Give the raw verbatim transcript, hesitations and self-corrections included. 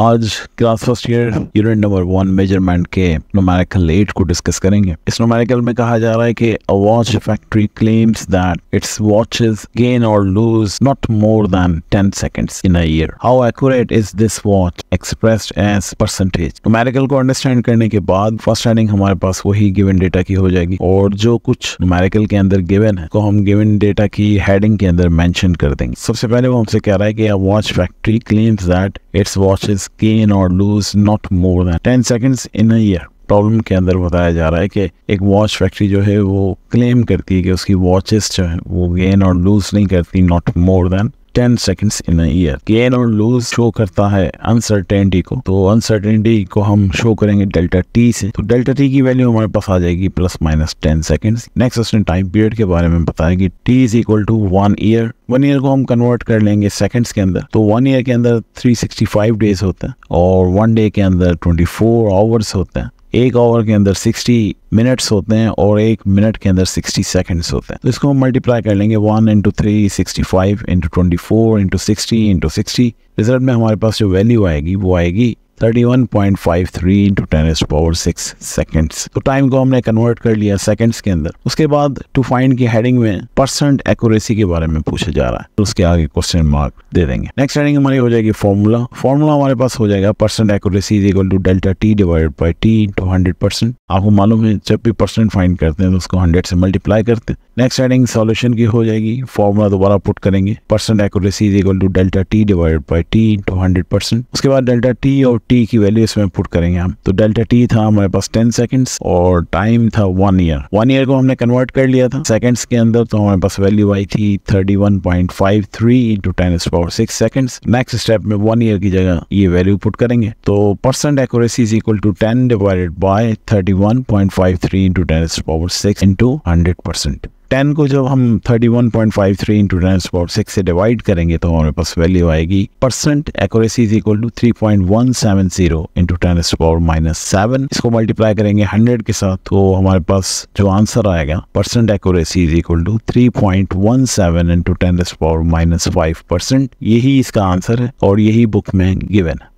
आज class first year unit number one measurement के numerical eight को डिस्कस करेंगे। इस न्यूमेरिकल में कहा जा रहा है कि a watch factory claims that its watches gain और lose not more than ten seconds in a year. How accurate is this watch expressed as percentage. Numerical को अंडरस्टैंड करने के बाद फर्स्ट हेडिंग हमारे पास वही गिवन डेटा की हो जाएगी और जो कुछ न्यूमेरिकल के अंदर गिवन है को हम गिवन डेटा की हेडिंग के अंदर मेंशन कर देंगे। सबसे पहले वो हमसे कह रहा है कि a watch factory claims that its watches gain or lose not more than ten seconds in a year। Problem के अंदर बताया जा रहा है कि एक वॉच फैक्ट्री जो है वो क्लेम करती है कि उसकी वॉचेस जो है वो गेन और लूज नहीं करती not more than ten seconds in a year। Gain और लूज शो करता है अनसर्टेनिटी को, तो अनसर्टेनिटी को हम शो करेंगे डेल्टा टी से, तो डेल्टा टी की वैल्यू हमारे पास आ जाएगी plus minus ten seconds. Next उसने टाइम पीरियड के बारे में बताया कि T is equal to one year. One year को हम कन्वर्ट कर लेंगे सेकंड्स के अंदर, तो वन ईयर के अंदर थ्री सिक्स्टी फाइव डेज होता है और वन डे के अंदर ट्वेंटी फोर आवर्स होते हैं, एक आवर के अंदर सिक्स्टी मिनट्स होते हैं और एक मिनट के अंदर सिक्स्टी सेकंड्स होते हैं। तो इसको हम मल्टीप्लाई कर लेंगे one into three sixty five into twenty four into sixty into sixty. Result में हमारे पास जो वैल्यू आएगी वो आएगी thirty one point five three into ten to the power six seconds. तो टाइम को हमने कन्वर्ट कर लिया सेकंड्स के अंदर। उसके बाद टू फाइंड की हेडिंग में परसेंट एक्यूरेसी के बारे में पूछा जा रहा है, तो उसके आगे क्वेश्चन मार्क दे देंगे। नेक्स्ट हेडिंग हमारी हो जाएगी फॉर्मूला। फॉर्मूला हमारे पास हो जाएगा percent accuracy is equal to delta T divided by T into hundred percent. आपको मालूम है जब भी परसेंट फाइंड करते हैं तो उसको हंड्रेड से मल्टीप्लाई करते हैं। नेक्स्ट हेडिंग सॉल्यूशन की हो जाएगी। फॉर्मूला दोबारा पुट करेंगे, percent accuracy is equal to delta T divided by T into hundred percent. उसके बाद डेल्टा टी और टी की वैल्यू इसमें पुट करेंगे हम, तो डेल्टा टी था हमारे पास टेन सेकंड्स और टाइम था वन ईयर। वन ईयर को हमने कन्वर्ट कर लिया था सेकंड्स के अंदर, तो हमारे पास वैल्यू आई थी thirty one point five three into ten to the power six seconds. Next step में वन ईयर की जगह ये वैल्यू पुट करेंगे, तो percent accuracy is equal to ten divided by thirty one point five three into ten to the power six into hundred percent. Ten को जब हम thirty one point five three into ten to the power six से divide करेंगे तो हमारे पास value आएगी percent accuracy is equal to three point one seven zero into ten to the power minus seven. इसको मल्टीप्लाई करेंगे hundred के साथ, तो हमारे पास जो आंसर आएगा percent accuracy is equal to three point one seven into ten to the power minus five percent. यही इसका आंसर है और यही बुक में गिवन है।